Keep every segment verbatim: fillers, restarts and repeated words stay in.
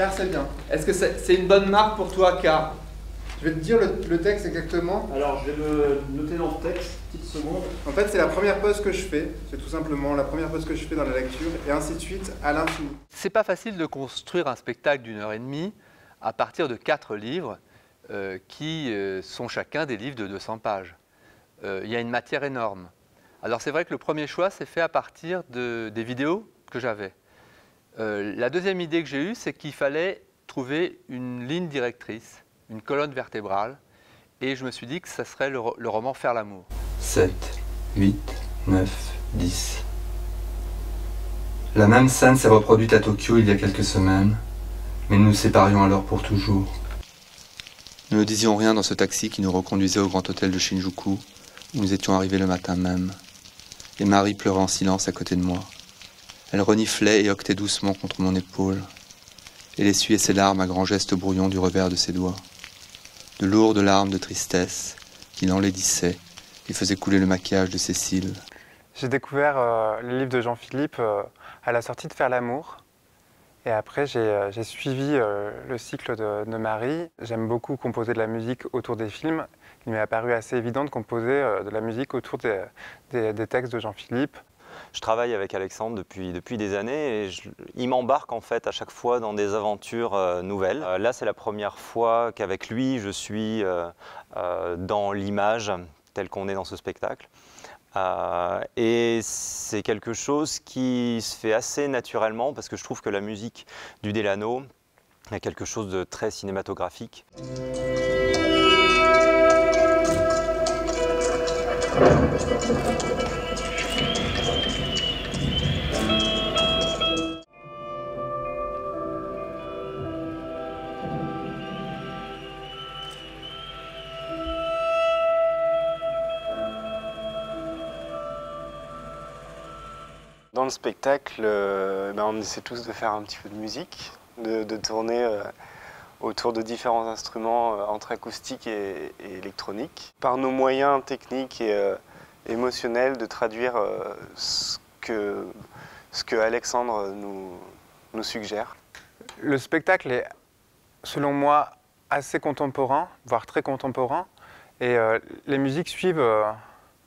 Car c'est bien. Est-ce que c'est c'est une bonne marque pour toi, Car? Je vais te dire le, le texte exactement. Alors, je vais me noter dans le texte, petite seconde. En fait, c'est la première pause que je fais. C'est tout simplement la première pause que je fais dans la lecture, et ainsi de suite, à l'infini. C'est pas facile de construire un spectacle d'une heure et demie à partir de quatre livres euh, qui euh, sont chacun des livres de deux cents pages. Euh, il y a une matière énorme. Alors, c'est vrai que le premier choix s'est fait à partir de, des vidéos que j'avais. Euh, la deuxième idée que j'ai eue, c'est qu'il fallait trouver une ligne directrice, une colonne vertébrale, et je me suis dit que ça serait le, le roman Faire l'amour. sept, huit, neuf, dix. La même scène s'est reproduite à Tokyo il y a quelques semaines, mais nous nous séparions alors pour toujours. Nous ne disions rien dans ce taxi qui nous reconduisait au grand hôtel de Shinjuku, où nous étions arrivés le matin même, et Marie pleurait en silence à côté de moi. Elle reniflait et hoquetait doucement contre mon épaule. Elle essuyait ses larmes à grands gestes brouillons du revers de ses doigts. De lourdes larmes de tristesse qui l'enlaidissaient et faisaient couler le maquillage de Cécile. J'ai découvert euh, le livre de Jean-Philippe euh, à la sortie de Faire l'amour. Et après, j'ai euh, suivi euh, le cycle de, de Marie. J'aime beaucoup composer de la musique autour des films. Il m'est apparu assez évident de composer euh, de la musique autour des, des, des textes de Jean-Philippe. Je travaille avec Alexandre depuis, depuis des années et je, il m'embarque en fait à chaque fois dans des aventures euh, nouvelles. Euh, là, c'est la première fois qu'avec lui, je suis euh, euh, dans l'image telle qu'on est dans ce spectacle. Euh, et c'est quelque chose qui se fait assez naturellement parce que je trouve que la musique du Delano a quelque chose de très cinématographique. Dans le spectacle, euh, ben on essaie tous de faire un petit peu de musique, de, de tourner euh, autour de différents instruments euh, entre acoustique et, et électronique. Par nos moyens techniques et euh, émotionnels, de traduire euh, ce, que, ce que Alexandre nous, nous suggère. Le spectacle est, selon moi, assez contemporain, voire très contemporain, et euh, les musiques suivent euh,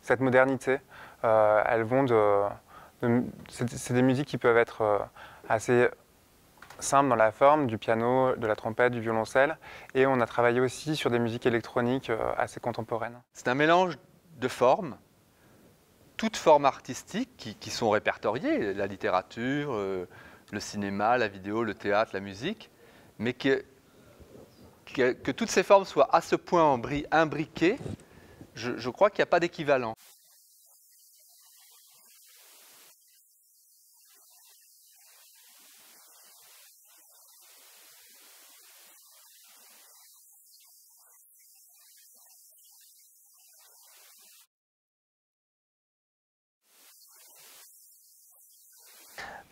cette modernité. Euh, elles vont de... C'est des musiques qui peuvent être assez simples dans la forme, du piano, de la trompette, du violoncelle. Et on a travaillé aussi sur des musiques électroniques assez contemporaines. C'est un mélange de formes, toutes formes artistiques qui, qui sont répertoriées, la littérature, le cinéma, la vidéo, le théâtre, la musique, mais que, que, que toutes ces formes soient à ce point imbriquées, je, je crois qu'il n'y a pas d'équivalent.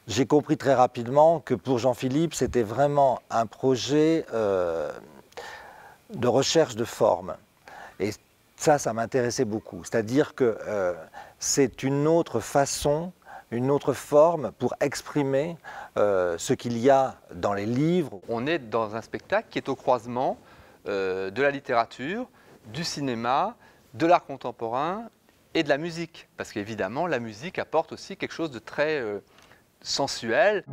J'ai compris très rapidement que pour Jean-Philippe, c'était vraiment un projet euh, de recherche de forme. Et ça, ça m'intéressait beaucoup. C'est-à-dire que euh, c'est une autre façon, une autre forme pour exprimer euh, ce qu'il y a dans les livres. On est dans un spectacle qui est au croisement euh, de la littérature, du cinéma, de l'art contemporain et de la musique. Parce qu'évidemment, la musique apporte aussi quelque chose de très... Euh, sensuelle.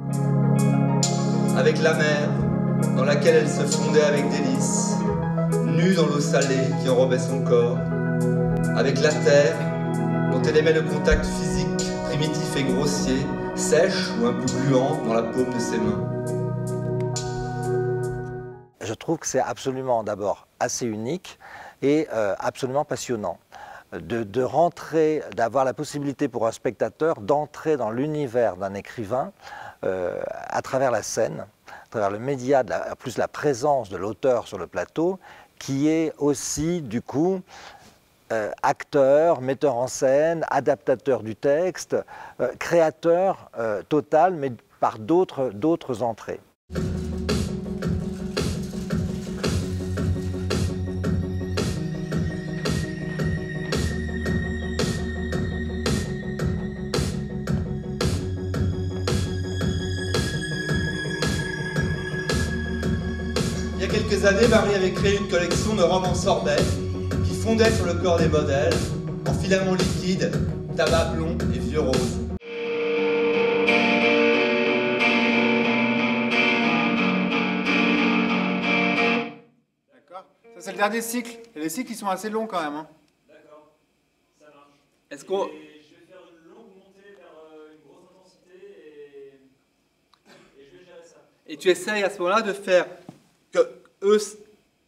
Avec la mer, dans laquelle elle se fondait avec délice, nue dans l'eau salée qui enrobait son corps. Avec la terre, dont elle aimait le contact physique, primitif et grossier, sèche ou un peu gluant dans la paume de ses mains. Je trouve que c'est absolument d'abord assez unique et euh, absolument passionnant. De, de rentrer, d'avoir la possibilité pour un spectateur d'entrer dans l'univers d'un écrivain euh, à travers la scène, à travers le média, de la, plus la présence de l'auteur sur le plateau, qui est aussi du coup euh, acteur, metteur en scène, adaptateur du texte, euh, créateur euh, total, mais par d'autres d'autres entrées. quelques années, Marie avait créé une collection de romans sorbets qui fondaient sur le corps des modèles en filaments liquides, tabac blond et vieux rose. D'accord. Ça, c'est le dernier cycle. Et les cycles, ils sont assez longs quand même. Hein. D'accord. Ça marche. Est-ce qu'on... Et tu essayes à ce moment-là de faire que eux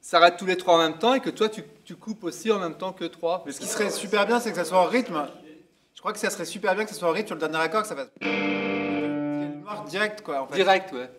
s'arrêtent tous les trois en même temps et que toi, tu, tu coupes aussi en même temps que trois. Mais ce qui serait super bien, c'est que ça soit en rythme. Je crois que ça serait super bien que ça soit en rythme sur le dernier accord, que ça fasse... Direct, quoi, en fait. Direct, ouais.